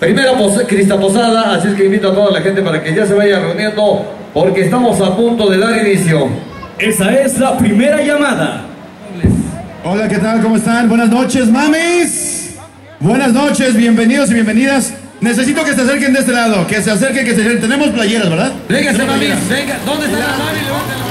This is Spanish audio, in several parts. Primera Crista Posada, así es que invito a toda la gente para que ya se vaya reuniendo porque estamos a punto de dar inicio. Esa es la primera llamada. Hola, ¿qué tal? ¿Cómo están? Buenas noches, mames. Buenas noches, bienvenidos y bienvenidas. Necesito que se acerquen de este lado, que se acerquen, que se acerquen. Tenemos playeras, ¿verdad? Véngase, mamis, venga. ¿Dónde está la mami? Levántala.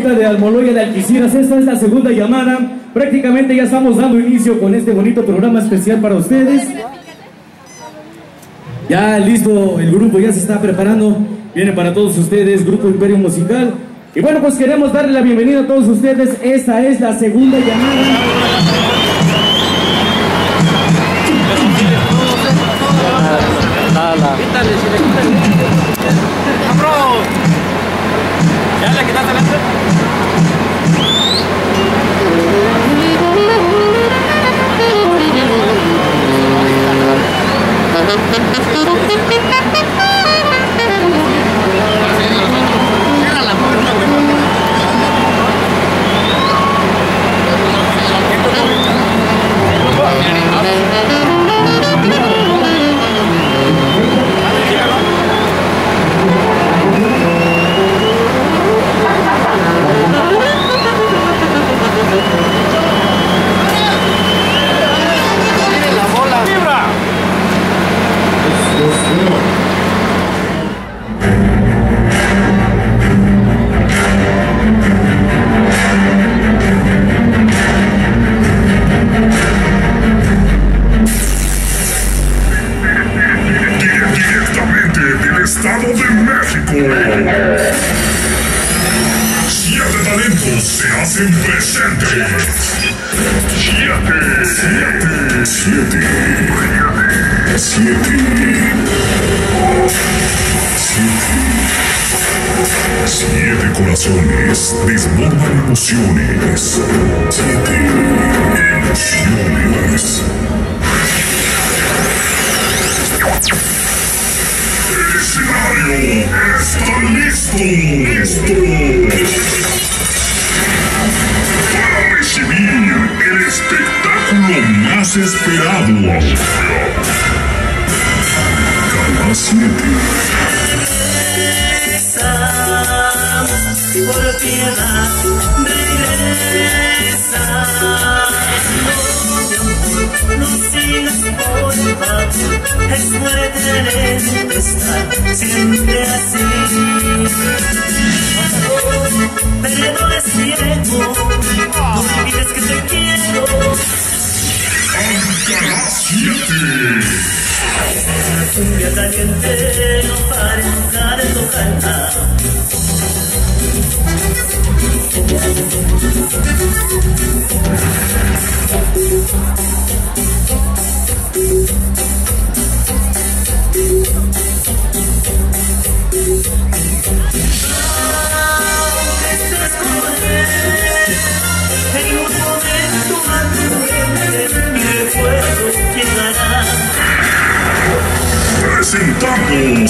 De Almoloya de Alquisiras, esta es la segunda llamada. Prácticamente ya estamos dando inicio con este bonito programa especial para ustedes. Ya listo, el grupo ya se está preparando. Viene para todos ustedes Grupo Imperio Musical. Y bueno, pues queremos darle la bienvenida a todos ustedes. Esta es la segunda llamada. ¿Ya le quitaste la entrada?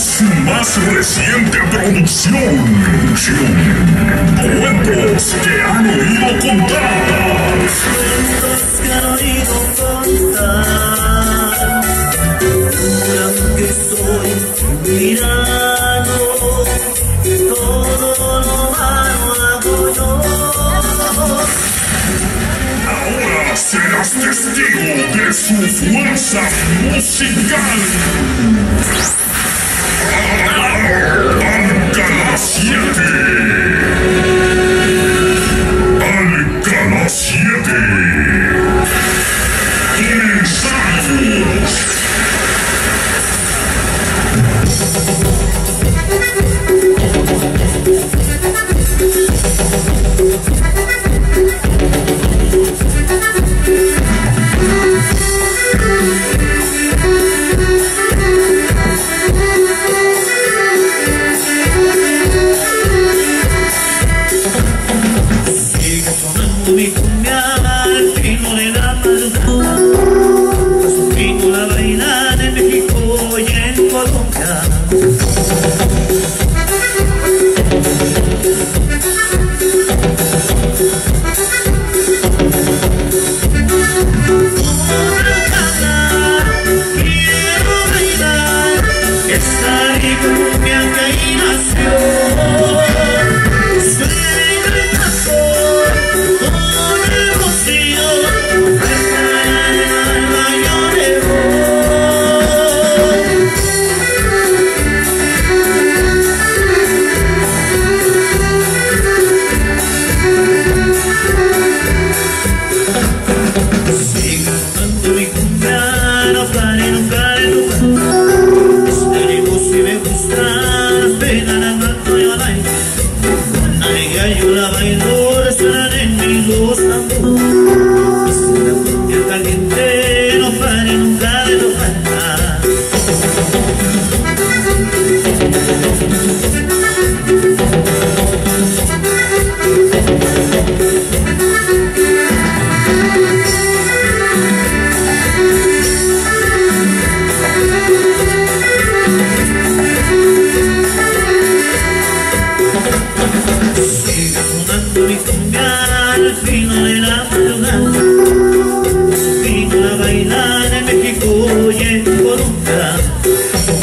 Su más reciente producción, cuentos que han oído contar. Cuentos que han oído contar. Juran que soy tirano, todo lo malo hago yo. Ahora serás testigo de su fuerza musical. Alcala 7. Comenzamos. bailar en México y en Colombia. Estoy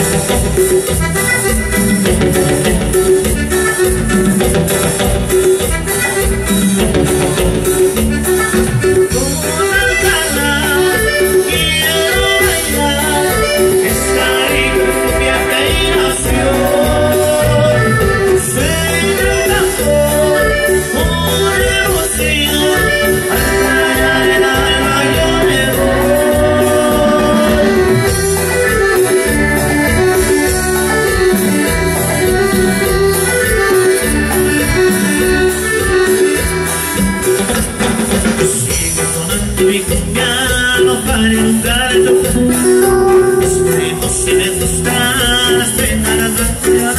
en los caras, penas,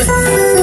las